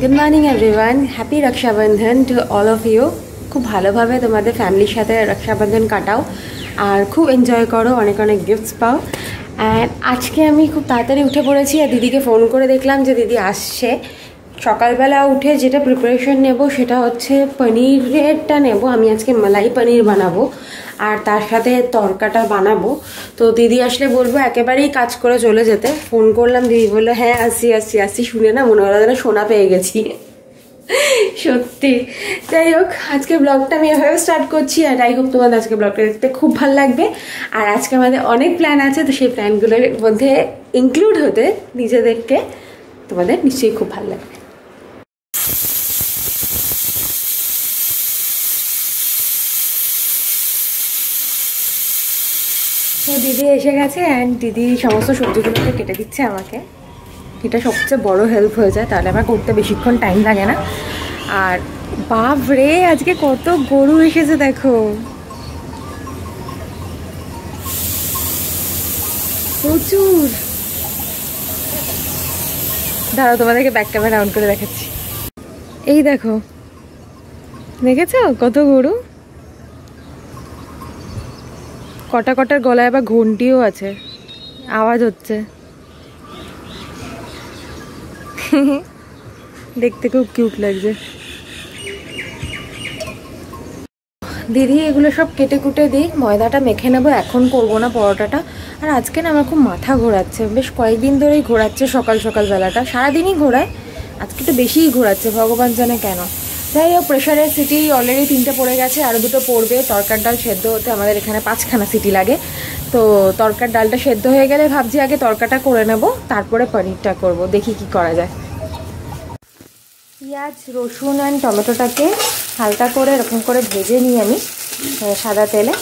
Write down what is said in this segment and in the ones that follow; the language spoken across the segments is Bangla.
Good morning everyone. Happy Rakshabandhan to all of you. খুব ভালোভাবে তোমাদের ফ্যামিলির সাথে রক্ষাবন্ধন কাটাও আর খুব এনজয় করো, অনেক অনেক গিফটস পাও। এন্ড আজকে আমি খুব তাড়াতাড়ি উঠে পড়েছি আর দিদিকে ফোন করে দেখলাম যে দিদি আসছে। সকালবেলা উঠে যেটা প্রিপারেশন নেব সেটা হচ্ছে পনিরেরটা নেব, আমি আজকে মালাই পনির বানাবো আর তার সাথে তরকাটা বানাবো। তো দিদি আসলে বলবো একেবারেই কাজ করে চলে যেতে। ফোন করলাম, দিদি বললো হ্যাঁ আসি আসি আসি, শুনে না মনে হলো যেন সোনা পেয়ে গেছি সত্যি। যাই হোক, আজকে ব্লগটা আমি এভাবে স্টার্ট করছি আর আই হোপ তোমাদের আজকে ব্লগটা দেখতে খুব ভালো লাগবে। আর আজকে আমাদের অনেক প্ল্যান আছে, তো সেই প্ল্যানগুলোর মধ্যে ইনক্লুড হতে নিজেদেরকে তোমাদের নিশ্চয়ই খুব ভালো লাগবে। তো দিদি এসে গেছে অ্যান্ড দিদি সমস্ত সবজিগুলোকে কেটে দিচ্ছে আমাকে। এটা সবচেয়ে বড় হেল্প হয়ে যায়, তাহলে আমার করতে বেশিক্ষণ টাইম লাগে না। আর বাপ রে, আজকে কত গরু এসেছে দেখো, প্রচুর। দাঁড়াও তোমাদেরকে ব্যাক ক্যামেরা অন করে দেখাচ্ছি। এই দেখো, দেখেছো কত গরু। কটা কটার গলায় বা ঘন্টিও আছে, আওয়াজ হচ্ছে, দেখতে খুব কিউট লাগছে। দিদি এগুলো সব কেটে কুটে দিই, ময়দাটা মেখে নেবো, এখন করবো না পরোটাটা। আর আজকে না আমার খুব মাথা ঘোরাচ্ছে, বেশ কয়েকদিন ধরেই ঘোরাচ্ছে, সকাল সকাল বেলাটা সারাদিনই ঘোরায়, আজকে একটু বেশিই ঘোরাচ্ছে, ভগবান জানে কেন। যাই হোক, প্রেশারের সিটি অলরেডি 3টে পড়ে গেছে, আরও 2টো পড়বে। তরকার ডাল সেদ্ধ হতে আমাদের এখানে 5খানা সিটি লাগে, তো তরকার ডালটা সেদ্ধ হয়ে গেলে ভাবছি আগে তরকাটা করে নেব, তারপরে পনিরটা করব, দেখি কি করা যায়। পেঁয়াজ, রসুন অ্যান্ড টমেটোটাকে হালকা করে এরকম করে ভেজে নিই আমি সাদা তেলে,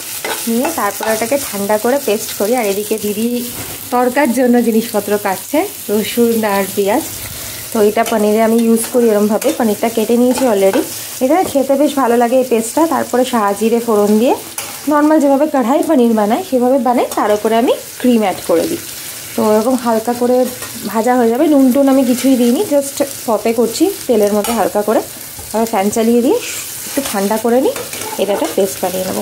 নিয়ে তারপরে এটাকে ঠান্ডা করে পেস্ট করি। আর এদিকে দিদি তরকার জন্য জিনিসপত্র কাটছে, রসুন আর পেঁয়াজ। তো এটা পনিরে আমি ইউজ করি এরকমভাবে। পনিরটা কেটে নিয়েছি অলরেডি, এটা খেতে বেশ ভালো লাগে এই পেস্টটা। তারপরে শাহজিরে ফোড়ন দিয়ে নর্মাল যেভাবে কড়াই পনির বানায় সেভাবে বানাই, তার উপরে আমি ক্রিম অ্যাড করে দিই। তো এরকম হালকা করে ভাজা হয়ে যাবে, নুন টুন আমি কিছুই দিইনি, জাস্ট ফতে করছি তেলের মধ্যে হালকা করে। আবার ফ্যান চালিয়ে দিয়ে একটু ঠান্ডা করে নিই, এটা একটা পেস্ট বানিয়ে নেব।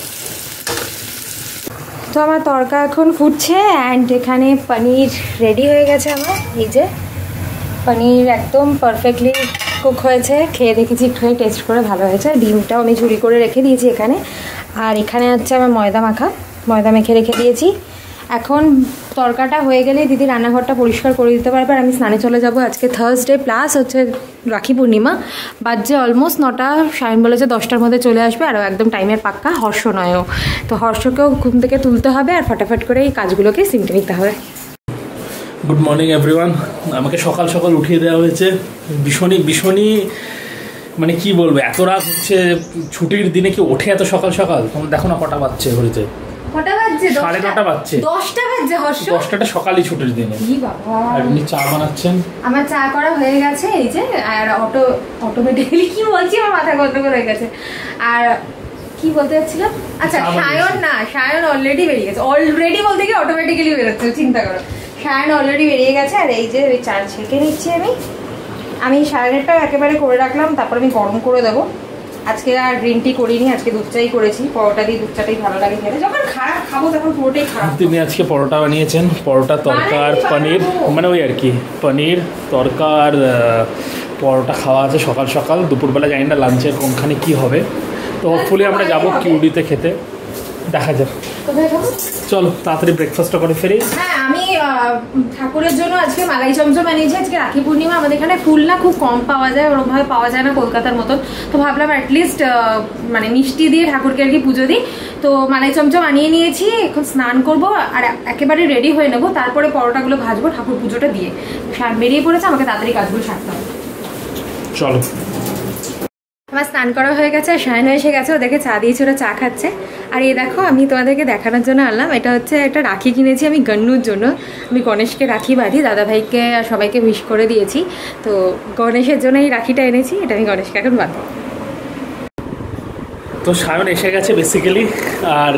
তো আমার তরকা এখন ফুটছে অ্যান্ড এখানে পনির রেডি হয়ে গেছে আমার। এই যে পনির একদম পারফেক্টলি কুক হয়েছে, খেয়ে দেখেছি, খেয়ে টেস্ট করে ভালো হয়েছে। ডিমটাও আমি ঝুড়ি করে রেখে দিয়েছি এখানে। আর এখানে হচ্ছে আমার ময়দা মাখা, ময়দা মেখে রেখে দিয়েছি। এখন তরকাটা হয়ে গেলে দিদি রান্নাঘরটা পরিষ্কার করে দিতে পারবে, আর আমি স্নানে চলে যাব। আজকে থার্সডে প্লাস হচ্ছে রাখি পূর্ণিমা, বাজে অলমোস্ট 9টা। সায়ন বলেছে 10টার মধ্যে চলে আসবে, আরও একদম টাইমের পাক্কা। হর্ষ নয়ও, তো হর্ষকেও ঘুম থেকে তুলতে হবে আর ফটাফট করে এই কাজগুলোকে সিমটে নিতে হবে। Good morning everyone. আমাকে সকাল সকাল উঠিয়ে দেওয়া হয়েছে, ভীষণই মানে কি বলবো, এত রাত হচ্ছে, ছুটির দিনে কি ওঠে এত সকাল সকাল? তখন দেখো না কটা বাজছে ঘড়িতে, সাড়ে 9টা বাজছে, 10টা বাজছে হর্ষ, 10টাটা সকালে ছুটির দিনে। কি বাবা, আপনি চা বানাচ্ছেন? আমার চা করা হয়ে গেছে এই যে, আর অটোমেটিক্যালি কি বলছি, আমার মাথা গন্ডগোল হয়ে গেছে। আর কি বলতে যাচ্ছিলাম, আচ্ছা সায়ন, না সায়ন অলরেডি বেরিয়ে গেছে, অলরেডি বলতে কি অটোমেটিক্যালি বেরোচ্ছে, চিন্তা করো, সায়ন অলরেডি বেরিয়ে গেছে। আর এই যে ওই চা ছেঁকে নিচ্ছি আমি সায়নেরটাও একেবারে করে রাখলাম, তারপর আমি গরম করে দেবো। আজকে আর গ্রিন টি করিনি, আজকে দুধ চাই করেছি, পরোটা দিয়ে দুধ চাটাই ভালো লাগে খেতে। যখন খারাপ খাবো তখন পুরোটাই খারাপ। তুমি আজকে পরোটা বানিয়েছেন, পরোটা তরকা আর পনির, মানে ওই আর কি, পনির তরকা আর পরোটা খাওয়া আছে সকাল সকাল। দুপুরবেলা জানি না লাঞ্চের কোনখানে কী হবে, তো হোপফুলি আমরা যাবো কিউডিতে খেতে, দেখা যাক। চলো তাড়াতাড়ি ব্রেকফাস্টটা করে ফেলি। হ্যাঁ, আমি ঠাকুরের জন্য আজকে মালাই চমচম বানিয়েছি। আজকে রাখি পূর্ণিমা, আমাদের এখানে ফুল না খুব কম পাওয়া যায়, ওরকমভাবে পাওয়া যায় না কলকাতার মতন, তো ভাবলাম অ্যাটলিস্ট মানে মিষ্টি দিয়ে ঠাকুরকে আর কি পুজো দিই। তো মালাই চমচম আনিয়ে নিয়েছি, এখন স্নান করবো আর একেবারে রেডি হয়ে নেবো, তারপরে পরোটাগুলো ভাজবো ঠাকুর পুজোটা দিয়ে। বেরিয়ে পড়েছে, আমাকে তাড়াতাড়ি কাজগুলো সারতে হবে। চলো, আমার স্নান করা হয়ে গেছে, সায়ন এসে গেছে, ওদেরকে চা দিয়েছি, ওরা চা খাচ্ছে। আর এই দেখো, আমি তোমাদেরকে দেখানোর জন্য আনলাম, এটা হচ্ছে একটা রাখি কিনেছি আমি গন্নুর জন্য। আমি গণেশকে রাখি বাঁধি, দাদাভাইকে আর সবাইকে উইশ করে দিয়েছি, তো গণেশের জন্য এই রাখিটা এনেছি, এটা আমি গণেশকে এখন বাঁধব। তো সায়ন এসে গেছে বেসিক্যালি, আর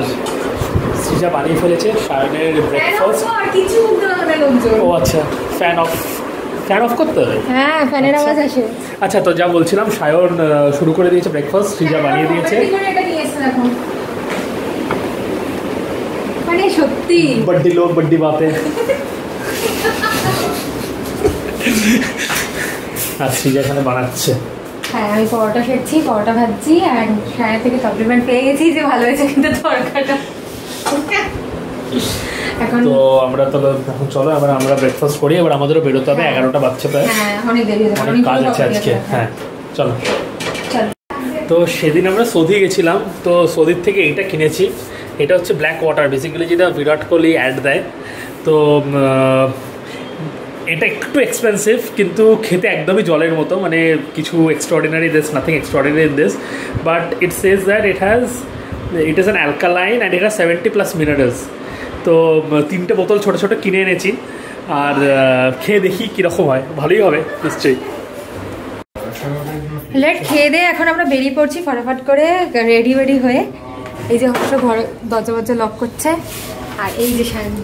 সৃজা বানিয়ে ফেলেছে সায়নের ব্রেকফাস্ট। ও আচ্ছা, ফ্যান অফ। ফ্যান অফ করতে হবে। হ্যাঁ, ফ্যানের আওয়াজ আসে। আচ্ছা, তো যা বলছিলাম, সায়ন শুরু করে দিয়েছে ব্রেকফাস্ট, সিজা বানিয়ে দিয়েছে। মানে সত্যি বড়ি লোক বড়ি বাতে। আর সিজা এখানে বানাচ্ছে। হ্যাঁ, আমি পরোটা খেয়েছি, পরোটা ভাজছি, আর সায়ন থেকে কমপ্লিমেন্ট পেয়ে গেছি যে ভালো হয়েছে কিন্তু তরকাটা। তো আমরা তাহলে এখন চলো এবার আমরা ব্রেকফাস্ট করি, এবার আমাদেরও বেরোতে হবে, 11টা বাজছে প্রায়, অনেক দেরি হয়ে যাবে, অনেক কাজ আছে আজকে। হ্যাঁ চলো। তো সেদিন আমরা সৌদি গেছিলাম, তো সৌদির থেকে এটা কিনেছি, এটা হচ্ছে ব্ল্যাক ওয়াটার, বেসিক্যালি যেটা বিরাট কোহলি অ্যাড দেয়। তো এটা একটু এক্সপেন্সিভ কিন্তু খেতে একদমই জলের মতো, মানে কিছু এক্সট্রাঅর্ডিনারি, দেশ নাথিং এক্সট্রাঅর্ডিনারি দেশ, but it says that it is an alkaline and it has 70+ minerals. তো 3টে বোতল ছোটো ছোটো কিনে এনেছি, আর খেয়ে দেখি কীরকম হয়, ভালোই হবে নিশ্চয়ই। লেট খেয়ে দিয়ে এখন আমরা বেরিয়ে পড়ছি ফটাফট করে রেডি বেডি হয়ে। এই যে হচ্ছে ঘরে দরজা বজ্জা লক করছে, আর এই যে সায়ন,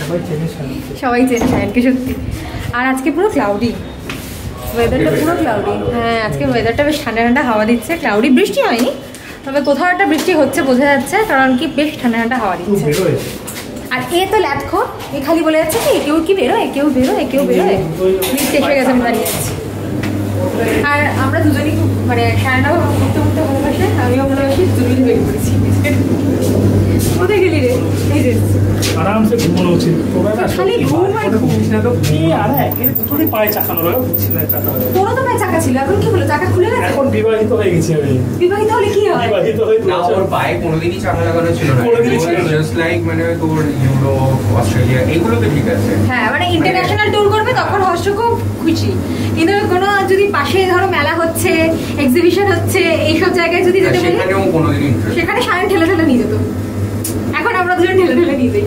সবাই চেনে সায়নকে সত্যি। আর আজকে পুরো ক্লাউডি ওয়েদারটা, পুরো ক্লাউডি। হ্যাঁ, আজকে ওয়েদারটা বেশ ঠান্ডা ঠান্ডা হাওয়া দিচ্ছে, ক্লাউডি, বৃষ্টি হয়নি তবে কোথাও একটা বৃষ্টি হচ্ছে বোঝা যাচ্ছে, কারণ কি বেশ ঠান্ডা ঠান্ডা হাওয়া দিচ্ছে। আর এ তো ল্যাথখো, এ খালি বলে যাচ্ছে কি কেউ কি বেরোয়, কেউ বেরোয়, কেউ বেরোয়, এসে গেছে আমি দাঁড়িয়ে আছি। আর আমরা দুজনেই খুব মানে সায়নাও ঘুরতে ঘুরতে ভালোবাসে, আমিও ভালোবাসি, দুজনেই বের করেছি। কোথায় গেলি রে? এই যে আরামসে ঘুমানো উচিত, খালি ঘুম আর তোরা তো প্রায় চাকা ছিল, এখন কি বলো চাকা খুলে গেছে, এখন বিবাহিত হয়ে গেছি আমি। বিবাহিত হলে কি হয়? বিবাহিত হয়ে না, ওর পায়ে কোনোদিনই চাকা লাগানো ছিল না, জাস্ট লাইক মানে তোর ইউরো অস্ট্রেলিয়া এগুলোতে ঠিক আছে। হ্যাঁ, মানে ইন্টারন্যাশনাল ট্যুর করবে তখন হর্ষ খুব খুশি, কিন্তু কোনো যদি পাশে ধরো মেলা হচ্ছে, এক্সিবিশন হচ্ছে, এইসব জায়গায় যদি যেতে বলে সেখানে সায়ন ঠেলে ঠেলে নিয়ে যেত, এখন আমরা দুজন ঠেলে ঠেলে নিয়ে যাই।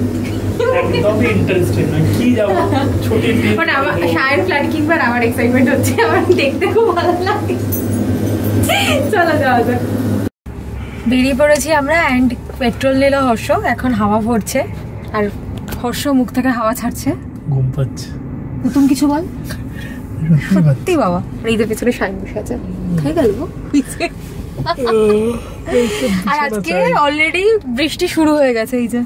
সায়ন ফ্ল্যাট কিনবার আমার এক্সাইটমেন্ট হচ্ছে, আমার দেখতে খুব ভালো লাগে। চলো যাওয়া যাক। বেরিয়ে পড়েছি আমরা, অ্যান্ড পেট্রোল নিল হর্ষ, এখন হাওয়া ভরছে, আর হর্ষ মুখ থেকে হাওয়া ছাড়ছে, ঘুম পাচ্ছে। তুমি কিছু বল সত্যি বাবা, এই যে পিছনে সাইন বসে আছে, খাই গেল। আর আজকে অলরেডি বৃষ্টি শুরু হয়ে গেছে, এই যে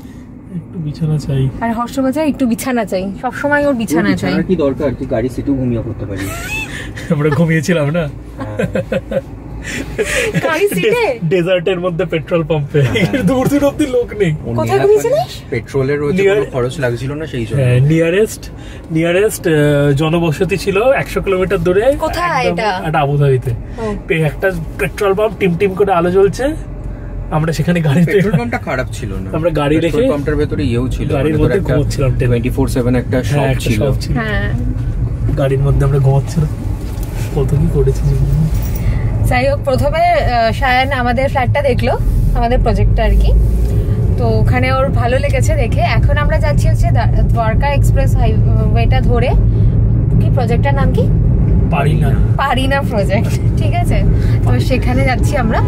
একটু বিছানা চাই, আর হর্ষ বাজা একটু বিছানা চাই, সব সময় ওর বিছানা চাই। আর কি দরকার, তুই গাড়ি সিটও ঘুমিয়ে করতে পারিস, আমরা ঘুমিয়েছিলাম না গাড়ি সিটে, ডেজার্টের মধ্যে পেট্রোল পাম্পে, দূর দূর অবধি লোক নেই। কোথায় ঘুমিয়েছিলিস? পেট্রোলের রোজে কোনো খরচ লাগছিল না সেই জন্য। নিয়ারেস্ট জনবসতি ছিল 100 কিলোমিটার দূরে। কোথায় এটা? এটা আবুধাবিতে একটা পেট্রোল পাম্প, টিমটিম করে আলো জ্বলছে, আমরা সেখানে গাড়িতে। পেট্রোল পাম্পটা খারাপ ছিল না, আমরা গাড়ি রেখে পাম্পের ভেতরে ইয়েও ছিল, গাড়ির মধ্যে ঘুমোচ্ছিলাম, 24/7 একটা শপ ছিল, হ্যাঁ গাড়ির মধ্যে আমরা ঘুমোচ্ছিলাম। কত কি করেছি। যাই হোক, প্রথমে সায়ন আমাদের ফ্ল্যাটটা দেখলো, আমাদের প্রজেক্টটা আর কি, তো ওখানে ওর ভালো লেগেছে দেখে। এখন আমরা যাচ্ছি হচ্ছে দ্বারকা এক্সপ্রেস হাইওয়েটা ধরে, কি প্রজেক্টটার নাম কি পারিনা প্রজেক্ট, ঠিক আছে? তো সেখানে যাচ্ছি আমরা,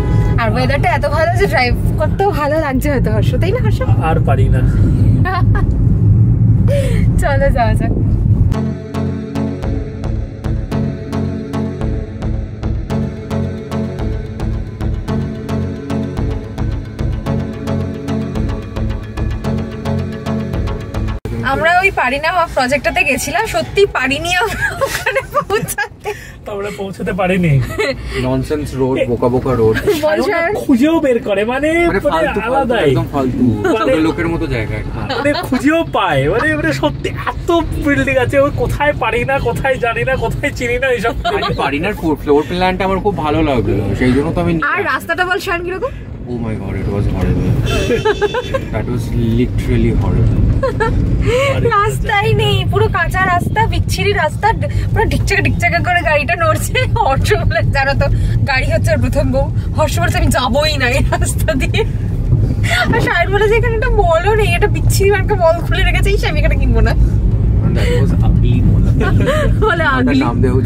আর ওয়েদারটা এত ভালো যে ড্রাইভ করতেও ভালো লাগছে হয়তো হর্ষ, তাই না হর্ষ? আর পারিনা, চলো যাওয়া যাক। আমরা ওই পারিনা প্রজেক্টটাতে গেছিলাম, সত্যি পারিনি আমরা ওখানে পৌঁছাতে, আমরা পৌঁছাতে পারিনি। ননসেন্স রোড, বোকা রোড, খুঁজেও বের করে, মানে আলাদা একদম ফালতু লোকের মতো জায়গা, মানে খুঁজেও পায়, মানে মানে সত্যি এত বিল্ডিং আছে, ওই কোথায় পারিনা, কোথায় জানি না, কোথায় চিনি না, এইসব। পারিনার ফ্লোর প্ল্যানটা আমার খুব ভালো লাগলো, সেই জন্য তো আমি। আর রাস্তাটা বল শান কিরকম? Oh my god, it was horrible. That was literally horrible. রাস্তাই নেই, পুরো কাঁচা রাস্তা, বিচ্ছিরি রাস্তা, পুরো ঢিকচাকা ঢিকচাকা করে গাড়িটা নড়ছে। হর্ষ বলে, জানো তো গাড়ি হচ্ছে প্রথম বউ, হর্ষ বলছে আমি যাবোই না এই রাস্তা দিয়ে। আর সাহেব বলে যে এখানে একটা মলও নেই, এটা বিচ্ছিরি একটা মল খুলে রেখেছে, আমি এখানে কিনবো না। মলটার নাম দেওয়া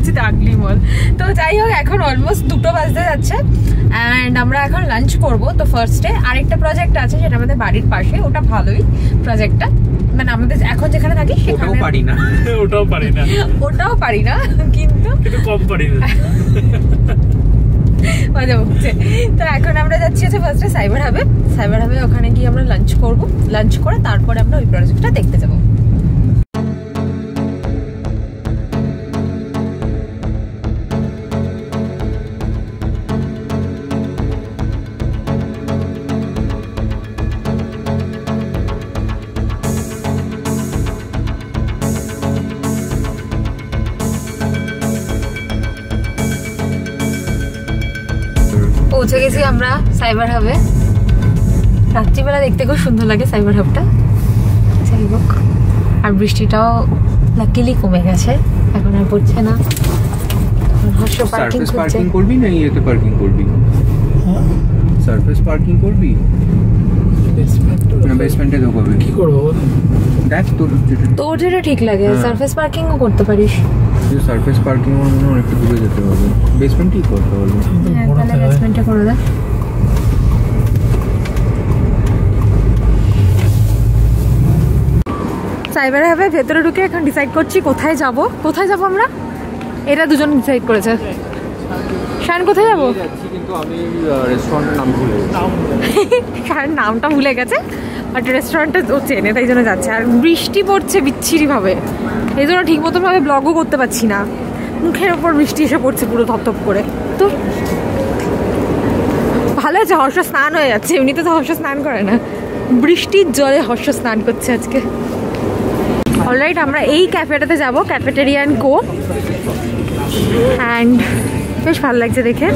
উচিত আগলি মল। তো যাই হোক, এখন অলমোস্ট 2টো বাজতে যাচ্ছে, অ্যান্ড আমরা এখন লাঞ্চ করবো। তো ফার্স্টে আরেকটা প্রজেক্ট আছে যেটা আমাদের বাড়ির পাশে, ওটা ভালোই প্রজেক্টটা, মানে আমাদের এখন যেখানে থাকি সেখানেও পারি না, ওটাও পারি না কিন্তু কম পারি না। তো এখন আমরা যাচ্ছি হচ্ছে ফার্স্টে সাইবার হাবে। সাইবার হাবে ওখানে গিয়ে আমরা লাঞ্চ করব, লাঞ্চ করে তারপরে আমরা ওই প্রজেক্টটা দেখতে যাব। পৌঁছে গেছি আমরা সাইবার হাবে। রাত্রিবেলা দেখতে খুব সুন্দর লাগে সাইবার হাবটা। যাই হোক, আর বৃষ্টিটাও লাকিলি কমে গেছে, এখন আর পড়ছে না। পার্কিং করবি না ইয়েতে পার্কিং করবি? হ্যাঁ, সারফেস পার্কিং করবি। বেসমেন্টে তো করবি, কি করব দেখ তোর যেটা ঠিক লাগে। সারফেস পার্কিংও করতে পারিস, সারফেস পার্কিং ওর মনে অনেকটা দূরে যেতে হবে। বেসমেন্টই করতে হবে, বেসমেন্টটা করে দে। সাইবার হাবে ভেতরে ঢুকে এখন ডিসাইড করছি কোথায় যাব আমরা। এরা দুজন ডিসাইড করেছে। শান কোথায় যাব? কিন্তু আমি রেস্টুরেন্টের নাম ভুলে গেছি। শান নামটা ভুলে গেছে, বাট রেস্টুরেন্টটা ও চেনে, তাই জন্য যাচ্ছে। আর বৃষ্টি পড়ছে বিচ্ছিরি ভাবে, এই জন্য ঠিক মতন ভাবে ব্লগও করতে পারছি না। মুখের ওপর বৃষ্টি এসে পড়ছে পুরো ধপধপ করে। তো ভালো আছে, হর্ষ স্নান হয়ে যাচ্ছে। এমনিতে তো হর্ষ স্নান করে না, বৃষ্টির জলে হর্ষ স্নান করছে আজকে। অলরাইট, আমরা এই ক্যাফেটাতে যাব, ক্যাফেটেরিয়া অ্যান্ড কো। অ্যান্ড বেশ ভালো লাগছে দেখে।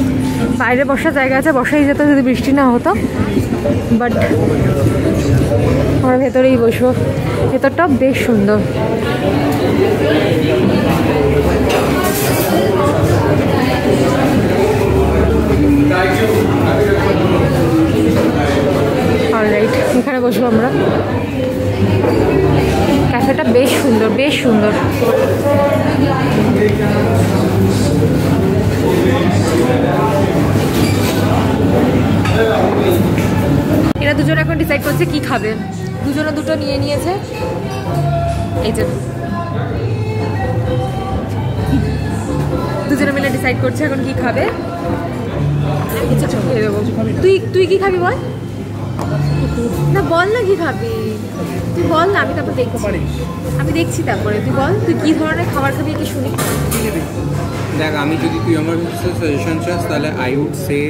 বাইরে বসার জায়গা আছে, বসাই যেত যদি বৃষ্টি না হতো, বাট আমরা ভেতরেই বসবো। ভেতরটা বেশ সুন্দর। অলরাইট, এখানে বসবো আমরা। ক্যাফেটা বেশ সুন্দর, বেশ সুন্দর। এরা দুজন এখন ডিসাইড করছে কি খাবে। দুজনে দুটো নিয়ে নিয়েছে। এই যে দুজনে মিলে ডিসাইড করছে এখন কি খাবে। তুই কি খাবি বল না, বল না কি খাবি তুই, বল না। আমি তারপর দেখছি তারপরে তুই বল, তুই কি ধরনের খাবার খাবি কি শুনি। দেখ, আমি যদি তুই আমার সাজেশন চাস তাহলে I would say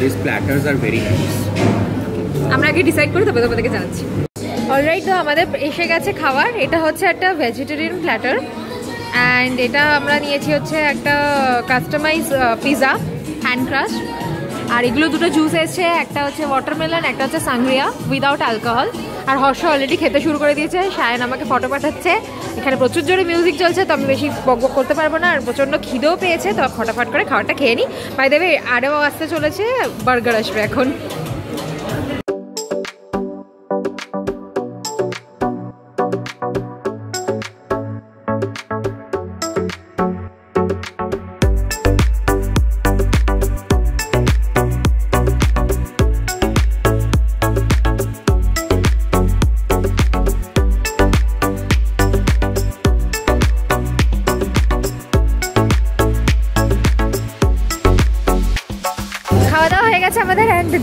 this platters are very nice. আমরা আগে ডিসাইড করি, তারপর তোমাদেরকে জানাচ্ছি। অলরাইট, তো আমাদের এসে গেছে খাবার। এটা হচ্ছে একটা ভেজিটেরিয়ান প্ল্যাটার, অ্যান্ড এটা আমরা নিয়েছি হচ্ছে একটা কাস্টমাইজ পিজা হ্যান্ড ক্রাশ। আর এগুলো দুটো জুস এসছে, একটা হচ্ছে ওয়াটারমেলন, একটা হচ্ছে সাংরিয়া উইদাউট অ্যালকোহল। আর হর্ষ অলরেডি খেতে শুরু করে দিয়েছে। সায়ন আমাকে ফটো পাঠাচ্ছে। এখানে প্রচুর জোরে মিউজিক চলছে, তো আমি বেশি বকবক করতে পারবো না, আর প্রচণ্ড খিদেও পেয়েছে। তো ফটাফট করে খাবারটা খেয়ে নিই। বাই দ্য ওয়ে, আরও আসতে চলেছে বার্গার, আসবে এখন।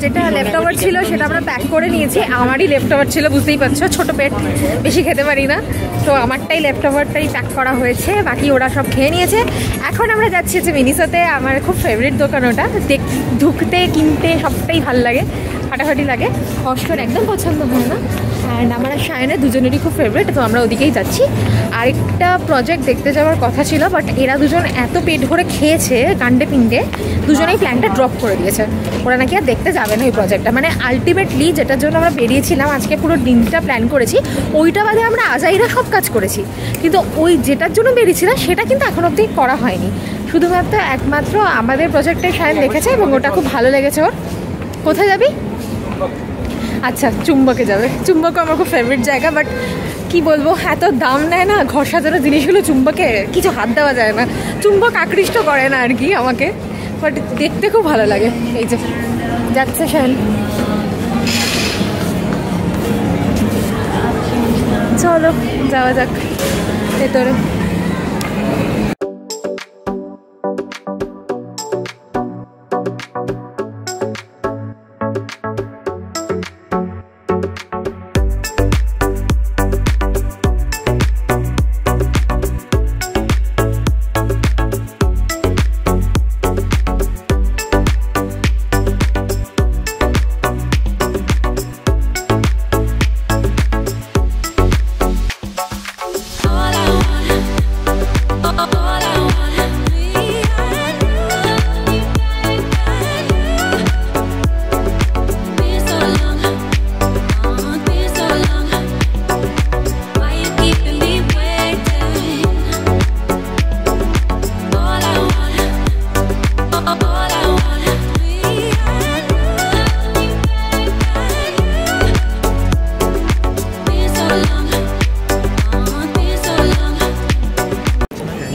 যেটা লেফটওভার ছিল সেটা আমরা প্যাক করে নিয়েছি। আমারই লেফটওভার ছিল, বুঝতেই পারছো, ছোটো পেট, বেশি খেতে পারি না। তো আমারটাই লেফটওভারটাই প্যাক করা হয়েছে, বাকি ওরা সব খেয়ে নিয়েছে। এখন আমরা যাচ্ছি হচ্ছে মিনিসোতে, আমার খুব ফেভারিট দোকান ওটা। ঢুকতে, কিনতে সবটাই ভালো লাগে, ফাটাফাটি লাগে। হর্ষর একদম পছন্দ হয় না, অ্যান্ড আমার সায়নের দুজনেরই খুব ফেভারিট। তো আমরা ওদিকেই যাচ্ছি। আরেকটা প্রজেক্ট দেখতে যাওয়ার কথা ছিল, বাট এরা দুজন এত পেট ভরে খেয়েছে কাণ্ডে পিণ্ডে, দুজনেই প্ল্যানটা ড্রপ করে দিয়েছে। ওরা নাকি আর দেখতে যাবে না ওই প্রজেক্টটা। মানে আলটিমেটলি যেটার জন্য আমরা বেরিয়েছিলাম, আজকে পুরো দিনটা প্ল্যান করেছি, ওইটা বাদে আমরা আজাইরা সব কাজ করেছি। কিন্তু ওই যেটার জন্য বেরিয়েছিলাম সেটা কিন্তু এখন অবধি করা হয়নি। শুধুমাত্র একমাত্র আমাদের প্রজেক্টটাই সায়ন দেখেছে, এবং ওটা খুব ভালো লেগেছে ওর। কোথায় যাবি? আচ্ছা, চুম্বকে যাবে। চুম্বকও আমার খুব ফেভারিট জায়গা, বাট কি বলবো, এত দাম নেয় না। ঘর সাজানো জিনিসগুলো চুম্বকে কিছু হাত দেওয়া যায় না, চুম্বক আকৃষ্ট করে না আর কি আমাকে, বাট দেখতে খুব ভালো লাগে। এই যে যাচ্ছে শান, চলো যাওয়া যাক ভেতরে।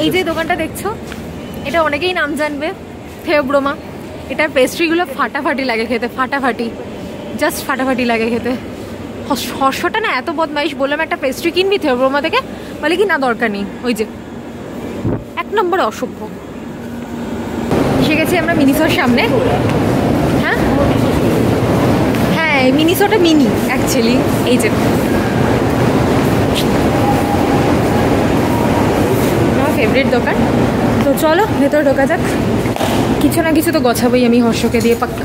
এই যে দোকানটা দেখছো, এটা অনেকেই নাম জানবে, থেওব্রোমা। এটার পেস্ট্রিগুলো ফাটাফাটি লাগে খেতে, ফাটাফাটি, জাস্ট ফাটাফাটি লাগে খেতে। হর্ষটা না এত বদমাইশ, বললাম একটা পেস্ট্রি কিনবি থেওব্রোমা থেকে, বলে কি না দরকার নেই, ওই যে এক নম্বর অসভ্য। এসে গেছি আমরা মিনিসোর সামনে। হ্যাঁ হ্যাঁ, মিনিসোটা মিনি অ্যাকচুয়ালি। এই যে ফেভারিট দোকান, তো চলো ভেতরে ঢোকা যাক। কিছু না কিছু তো গোছাবই আমি হর্ষকে দিয়ে পাক্কা।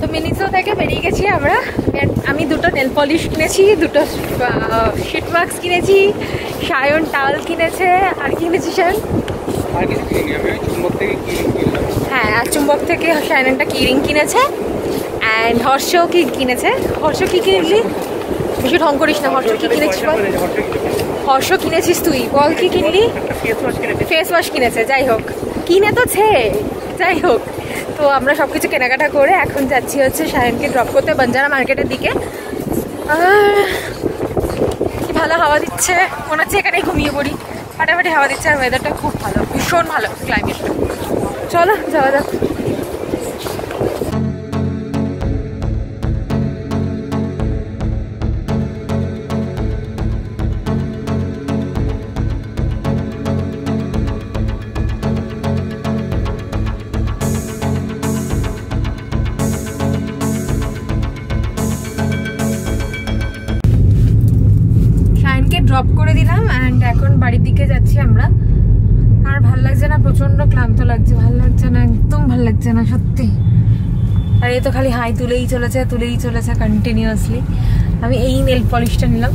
তো মিনিসো থেকে বেরিয়ে গেছি আমরা। আমি দুটো নেল পলিশ কিনেছি, দুটো শিট মাস্ক কিনেছি, সায়ন টাওয়াল কিনেছে, আর কিনেছি সায়ন, হ্যাঁ আর চুম্বক থেকে সায়ন একটা কি রিং কিনেছে, অ্যান্ড হর্ষও কি কিনেছে। হর্ষ কি কিনলি? বেশি ঢং করিস না। হর্ষ কি কিনেছি? হর্ষ কিনেছিস তুই বল, কি কিনলি? ফেস ওয়াশ কিনেছে। যাই হোক কিনে তো ছে, যাই হোক। তো আমরা সব কিছু কেনাকাটা করে এখন যাচ্ছি হচ্ছে সায়নকে ড্রপ করতে বাঞ্জারা মার্কেটের দিকে। কি ভালো হাওয়া দিচ্ছে, মনে হচ্ছে এখানেই ঘুমিয়ে পড়ি, ফাটাফাটি হাওয়া দিচ্ছে। আর ওয়েদারটা খুব ভালো, ভীষণ ভালো ক্লাইমেটটা। চলো যাওয়া যাক। ড্রপ করে দিলাম অ্যান্ড এখন বাড়ির দিকে যাচ্ছি আমরা। আর ভাল লাগছে না, প্রচন্ড ক্লান্ত লাগছে, ভাল লাগছে না, একদম ভাল লাগছে না সত্যি। আর এই তো খালি হাই তুলেই চলেছে, তুলেই চলেছে কন্টিনিউয়াসলি। আমি এই নেল পলিশটা নিলাম,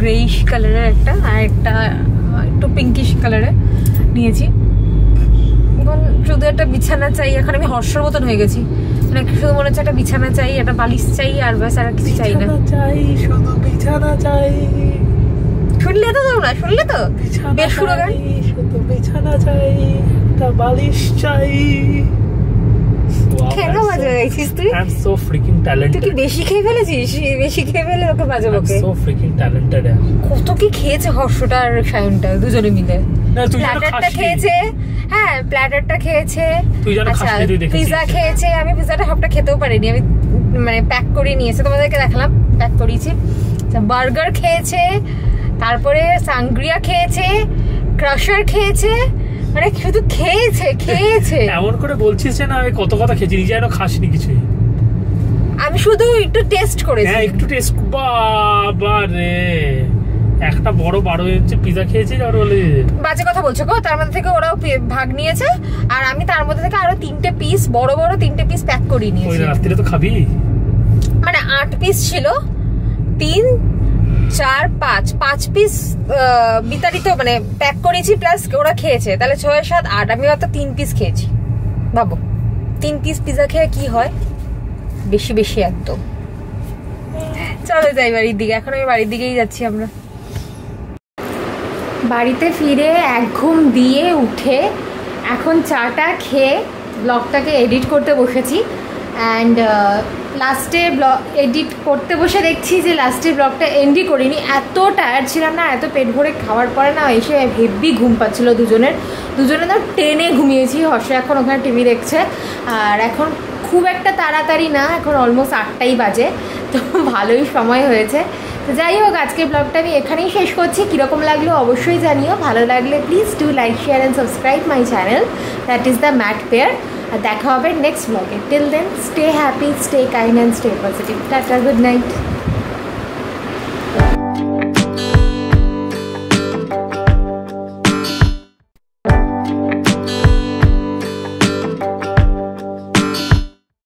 গ্রেইশ কালারের একটা, আর একটা একটু পিঙ্কিশ কালারের নিয়েছি। এখন শুধু একটা বিছানা চাই, এখন আমি হর্ষর মতন হয়ে গেছি, মানে শুধু মনে হচ্ছে একটা বিছানা চাই, একটা বালিশ চাই, আর ব্যাস আর কিছু চাই না, শুধু বিছানা চাই। শুনলে তো তোমরা, শুনলে তো বিছানা চাই, একটা বালিশ চাই। কেন বাজে গাইছিস তুই? I am so freaking talented. তুই কি বেশি খেয়ে ফেলেছিস? বেশি খেয়ে ফেলে ওকে বাজে বকে। So freaking talented. কত কি খেয়েছে হর্ষটা আর সায়নটা দুজনে মিলে। না তুই প্ল্যাটারটা খেয়েছে, হ্যাঁ প্ল্যাটারটা খেয়েছে, তুই যেন খাসনি তুই দেখেছিস, পিজা খেয়েছে। আমি পিজাটা হাফটা খেতেও পারিনি, আমি মানে প্যাক করে নিয়েছে, তোমাদেরকে দেখালাম প্যাক করিয়েছি। বার্গার খেয়েছে, তারপরে সাংগ্রিয়া খেয়েছে, ক্রাশার খেয়েছে, মানে শুধু খেয়েছে খেয়েছে। এমন করে বলছিস যে না আমি কত কথা খেয়েছি, নিজে আর খাসনি কিছুই, আমি শুধু একটু টেস্ট করেছি, হ্যাঁ একটু টেস্ট। বাবা রে, একটা বড় 12 ইঞ্চি পিজা খেয়েছি। আর বলে বাজে কথা বলছো গো, তার মধ্যে থেকে ওরাও ভাগ নিয়েছে, আর আমি তার মধ্যে থেকে আরো 3টে পিস বড় বড় 3টে পিস প্যাক করে নিয়েছি। ওই রাত্রিরে তো খাবি, মানে 8 পিস ছিল, 3, 4, 5 পিস বিতাড়িত, মানে প্যাক করেছি প্লাস ওরা খেয়েছে, তাহলে 6, 7, 8, আমি হয়তো 3 পিস খেয়েছি। ভাবো 3 পিস পিজা খেয়ে কি হয়, বেশি বেশি একদম। চলো যাই বাড়ির দিকে, এখন আমি বাড়ির দিকেই যাচ্ছি আমরা। বাড়িতে ফিরে এক ঘুম দিয়ে উঠে এখন চাটা খেয়ে ব্লগটাকে এডিট করতে বসেছি, অ্যান্ড লাস্টে ব্লগ এডিট করতে বসে দেখছি যে লাস্টে ব্লগটা এন্ডই করিনি। এত টায়ার্ড ছিলাম না, এত পেট ভরে খাওয়ার পরে না এসে হেভি ঘুম পাচ্ছিল দুজনের, তো টেনে ঘুমিয়েছি। হর্ষ এখন ওখানে টিভি দেখছে। আর এখন খুব একটা তাড়াতাড়ি না, এখন অলমোস্ট 8টাই বাজে, তো ভালোই সময় হয়েছে। তো যাই হোক, আজকের ব্লগটা আমি এখানেই শেষ করছি। কীরকম লাগলো অবশ্যই জানিও, ভালো লাগলে please do like, share and subscribe my channel that is the mad pair. আর দেখা হবে নেক্সট ব্লগে। Till then stay happy, stay kind and stay positive. Tata, good night.